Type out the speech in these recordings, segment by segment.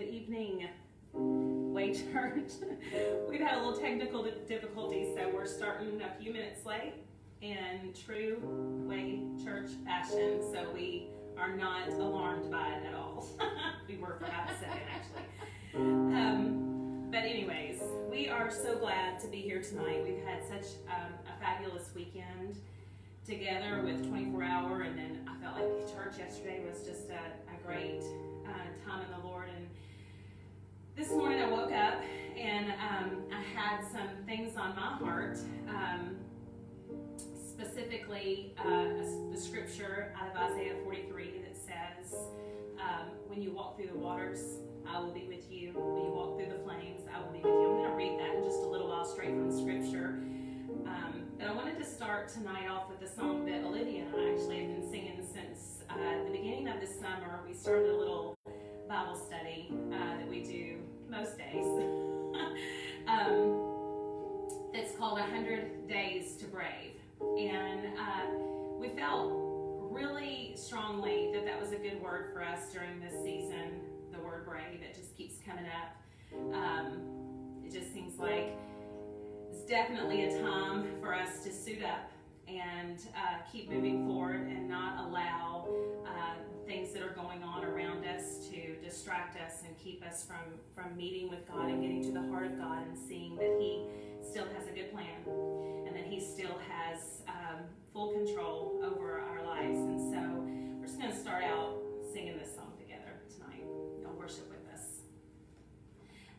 Good evening, Way Church. We've had a little technical difficulty, so we're starting a few minutes late in true Way Church fashion, so we are not alarmed by it at all. We were for half a second, actually. But anyways, we are so glad to be here tonight. We've had such a fabulous weekend together with 24-hour, and then I felt like church yesterday was just a great time in the Lord. And this morning I woke up and I had some things on my heart, specifically the scripture out of Isaiah 43 that says, when you walk through the waters, I will be with you. When you walk through the flames, I will be with you. I'm going to read that in just a little while straight from scripture. But I wanted to start tonight off with a song that Olivia and I actually have been singing since the beginning of the summer. We started a little Bible study that we do most days. That's called 100 Days to Brave. And we felt really strongly that that was a good word for us during this season, the word brave. It just keeps coming up. It just seems like it's definitely a time for us to suit up and keep moving forward and not allow things that are going on around us to distract us and keep us from meeting with God and getting to the heart of God and seeing that He still has a good plan and that He still has full control over our lives. And so we're just going to start out singing this song together tonight. Y'all worship with us.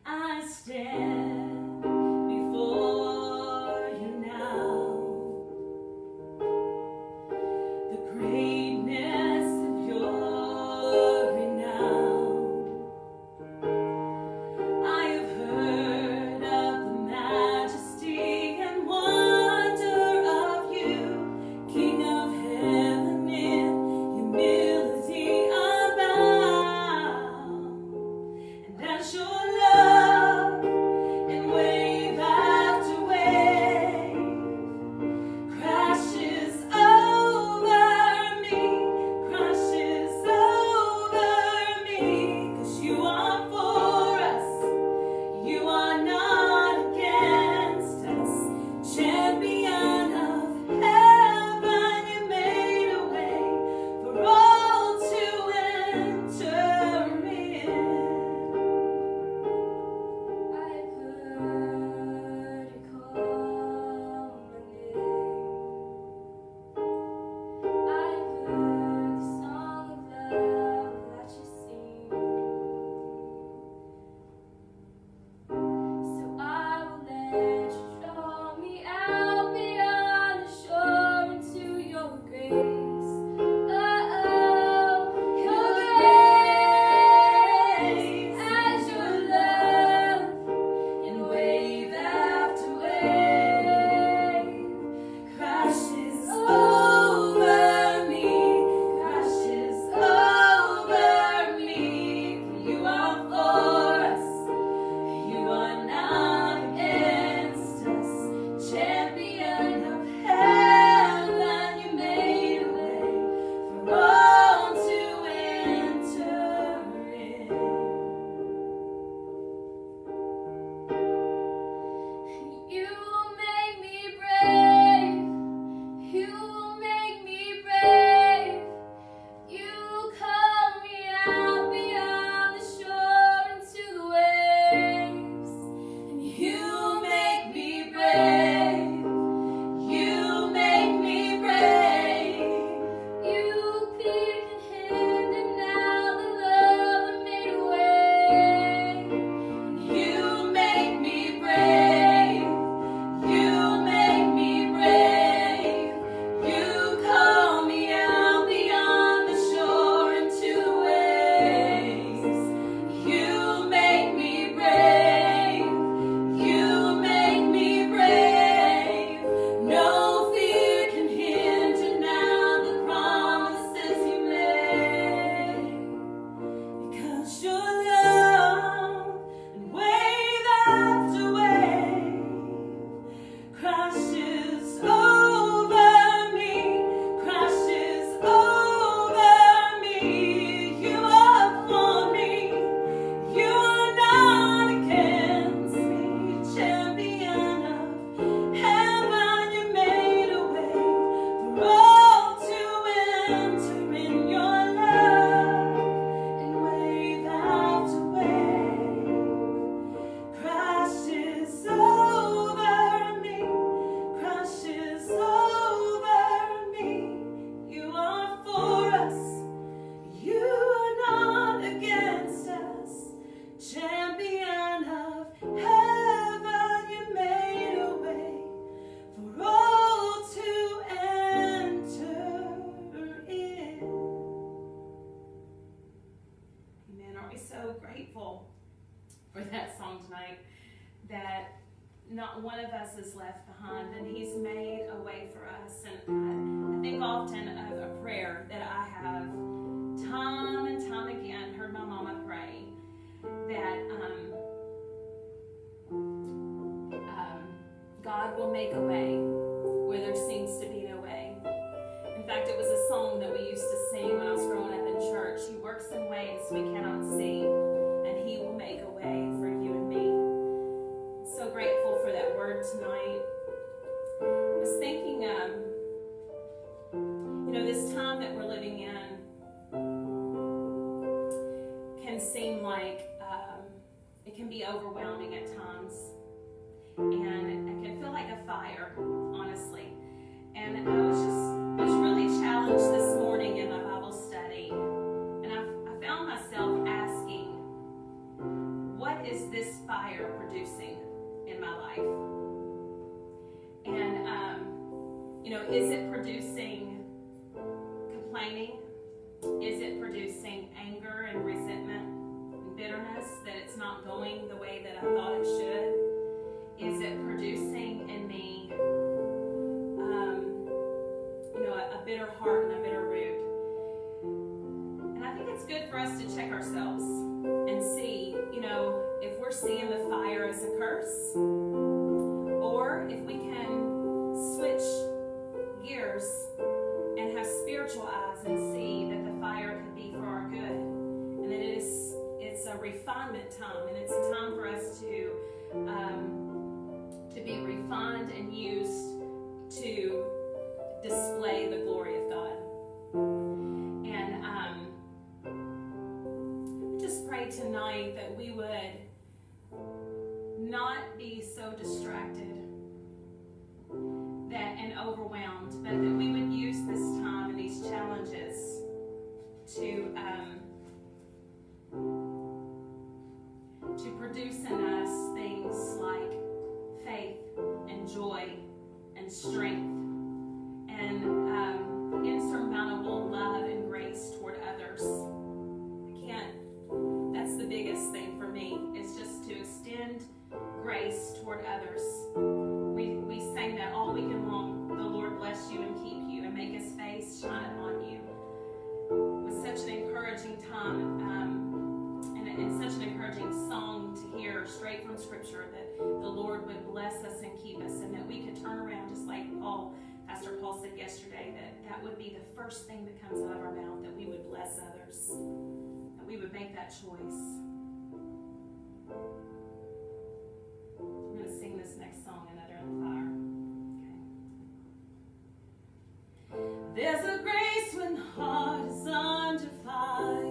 I stand before King of heaven in humility, I bow. was so grateful for that song tonight, that not one of us is left behind, and He's made a way for us. And I think often of a prayer that I have time and time again heard my mama pray, that God will make a way where there seems to be no way. In fact, it was a song that we used to sing when I was growing up in church. He works in ways we cannot see, and He will make a way for you and me. So grateful for that word tonight. I was thinking, this time that we're living in can seem like it can be overwhelming at times. And I can feel like a fire, honestly. And I was really challenged this morning in my Bible study. And I found myself asking, what is this fire producing in my life? And, is it producing complaining? Is it producing anger and resentment and bitterness that it's not going the way that I thought it should? Is it producing in me, a bitter heart and a bitter root? And I think it's good for us to check ourselves and see, if we're seeing the fire as a curse, or if we can switch gears and have spiritual eyes and see that the fire could be for our good. And that it's a refinement time, and it's a time for us to be refined and used to display the glory of God. And just pray tonight that we would not be so distracted and overwhelmed, but that we would use this time and these challenges to produce in us things like faith and joy and strength and insurmountable love and grace toward others. That's the biggest thing for me, is just to extend grace toward others. We sang that all weekend long, the Lord bless you and keep you and make His face shine upon you. It was such an encouraging time. It's such an encouraging song to hear straight from Scripture, that the Lord would bless us and keep us, and that we could turn around, just like Pastor Paul said yesterday, that would be the first thing that comes out of our mouth, that we would bless others, that we would make that choice. I'm going to sing this next song, Another in the Fire. Okay. There's a grace when the heart is under fire.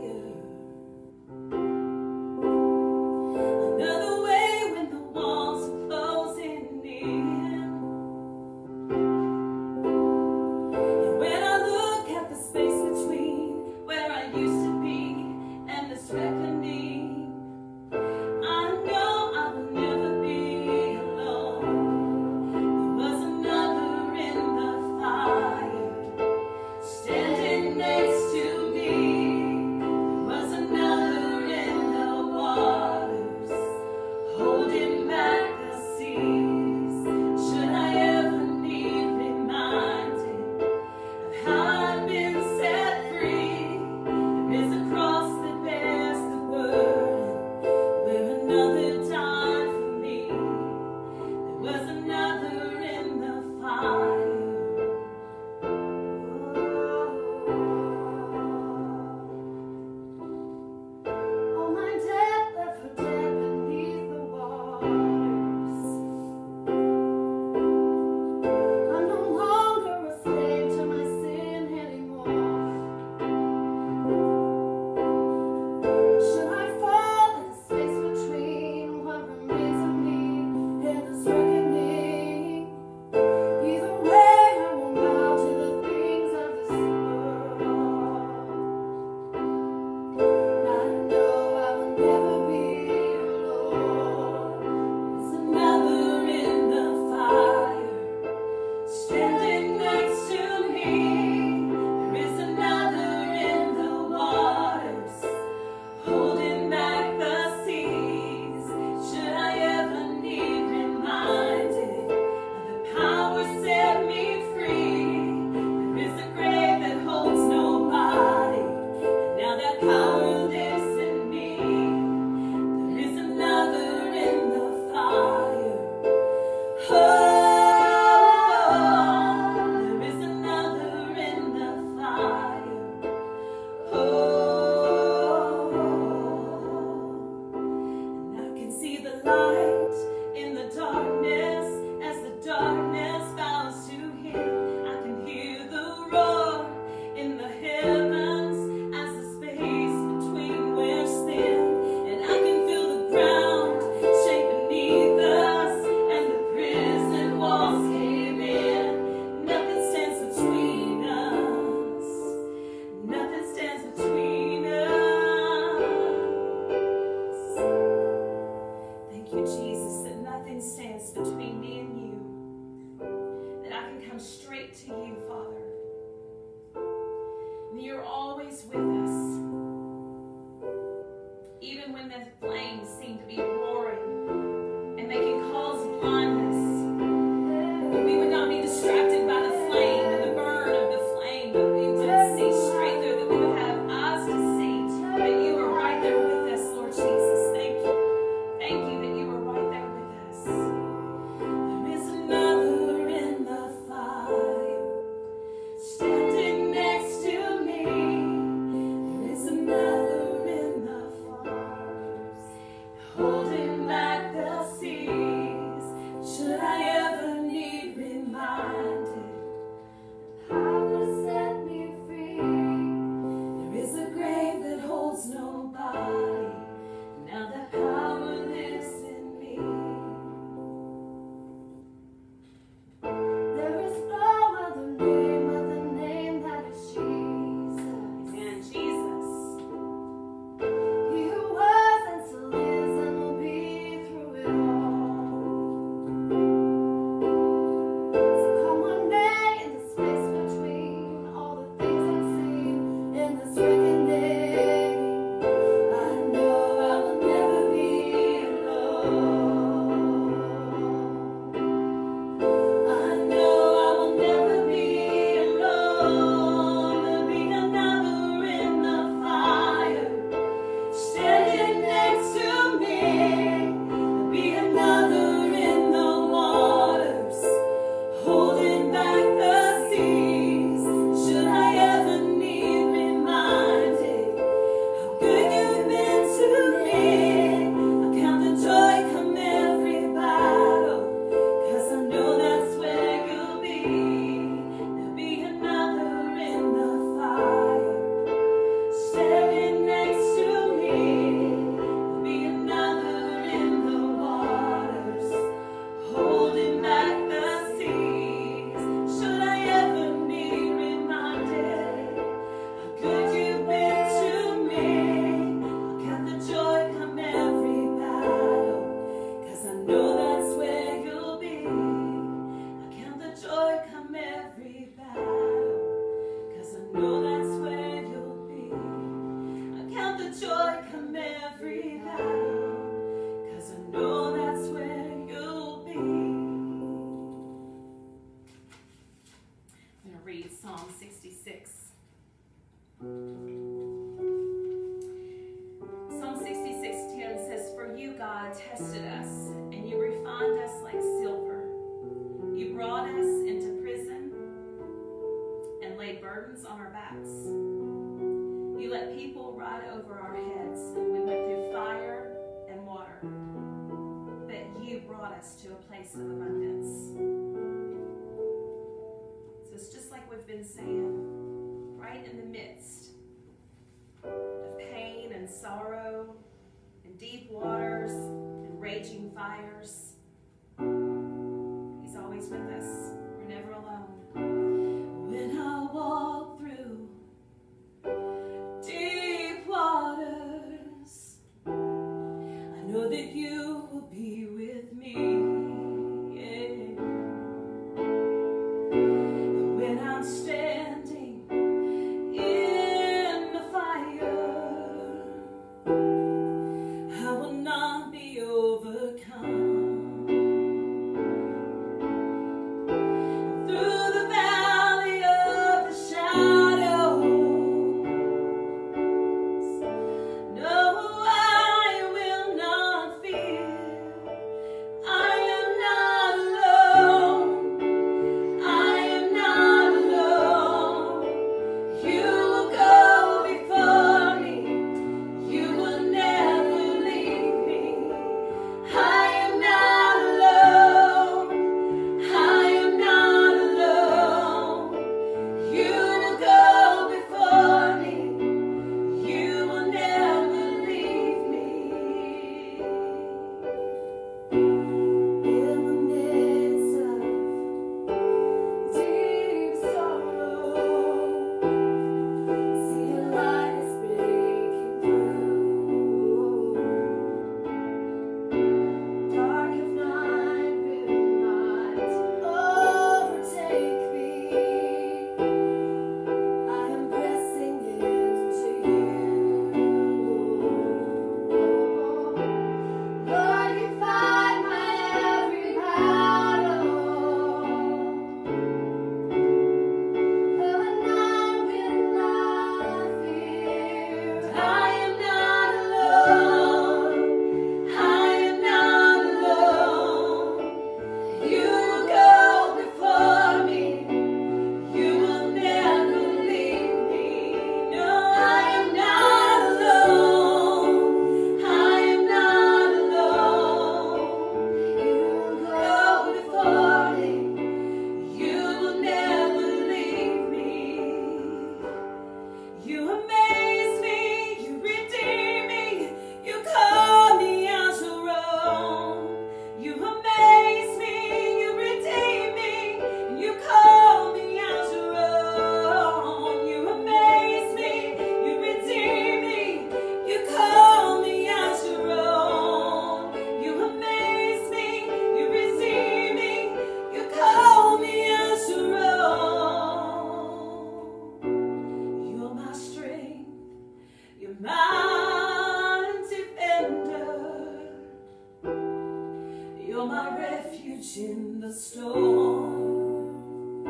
refuge in the storm.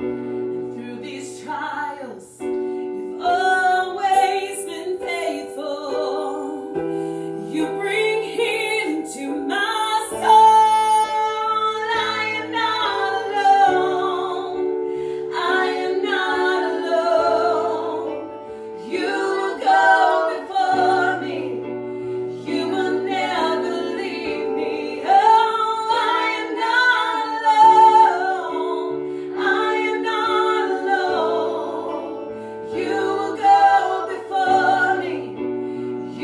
And through these trials, you've always been faithful. You bring healing to my soul. I am not alone. I am not alone. You will go before me. You will never leave me. Oh, I am not alone. I am not alone. You will go before me.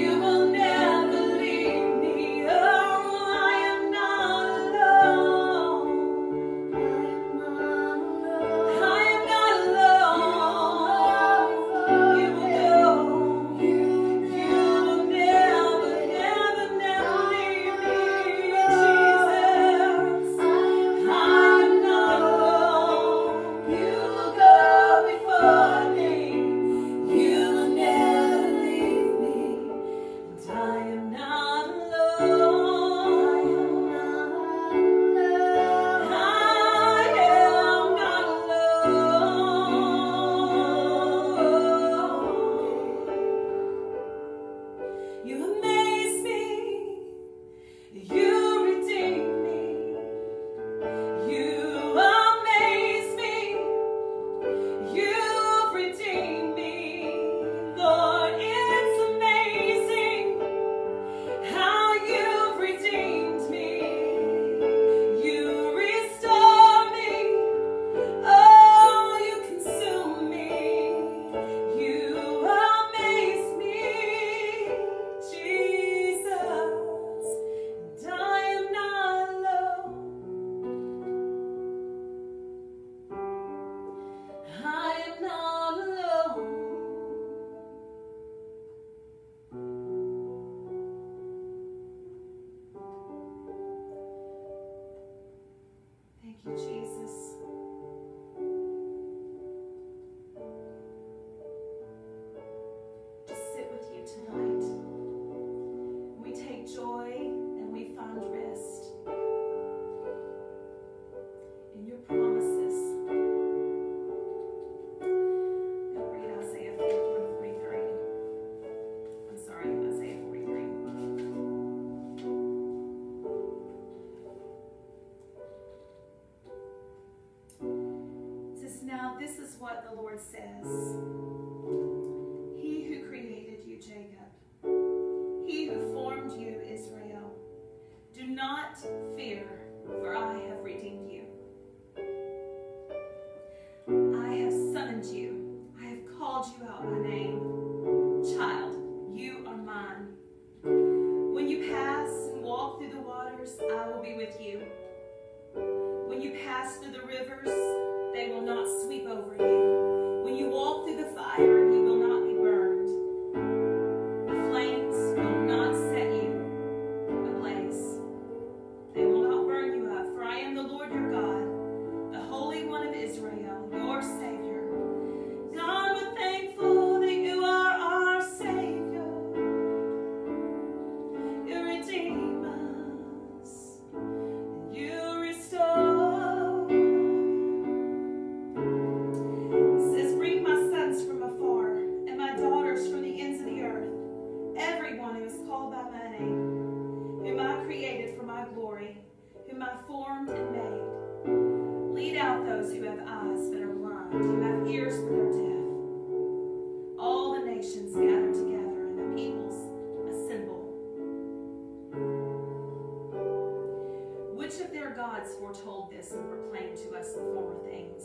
You will never leave me. Oh, I am not alone. I am not alone. You will go. You will never, never, never leave me, Jesus. I am not alone. You will go before me. You will never leave me. And I am not alone. I am not alone. You amaze me. You redeem me. You amaze me. You've redeemed me, Lord. It's amazing how you've redeemed me. You restore me. Oh, you consume me. You amaze me, Jesus. And I am not alone. I am not alone. Thank you, Jesus. Just sit with you tonight. We take joy and we find rest in your promises. Go read Isaiah 43. I'm sorry, Isaiah 43. It says, "Now this is what the Lord says. He who created you, Jacob, he who formed you, Israel, do not fear, for I have redeemed you. I have summoned you. I have called you out by name. Child, you are mine. When you pass and walk through the waters, I will be with you. When you pass through the rivers, they will not sweep over you. When you walk through the fire, you will not be burned. The flames will not set you ablaze. They will not burn you up, for I am the Lord your God, the Holy One of Israel, your Savior." God, we're thankful that you are our Savior. You redeem us. You restore. It says, "Bring my sons from afar and my daughters from the ends of the earth, everyone who is called by my name, whom I created for my glory, whom I formed and made. Lead out those who have eyes but are blind, who have ears but are deaf. All the nations gather together and the peoples assemble. Which of their gods foretold this and proclaimed to us the former things?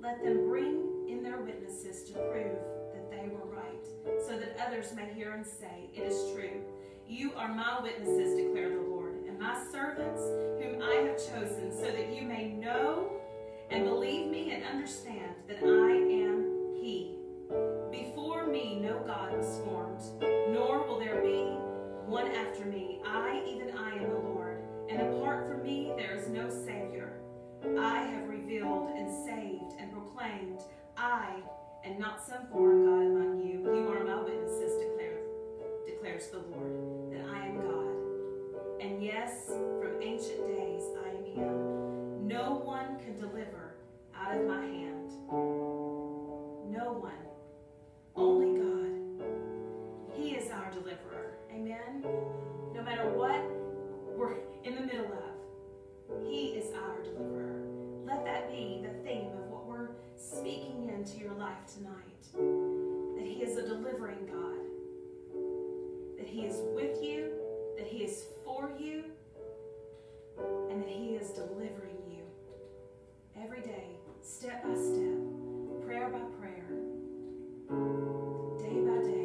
Let them bring in their witnesses to prove that they were right, so that others may hear and say, 'It is true.' You are my witnesses, declare the Lord, and my servants whom I have chosen, so that you may know and believe me and understand that I am He. Before me no God was formed, nor will there be one after me. I, even I, am the Lord, and apart from me there is no Savior. I have revealed and saved and proclaimed, I and not some foreign God among you. You are my witnesses, declares the Lord, that I am God. And yes, from been, no matter what we're in the middle of, He is our deliverer. Let that be the theme of what we're speaking into your life tonight, that He is a delivering God, that He is with you, that He is for you, and that He is delivering you every day, step by step, prayer by prayer, day by day.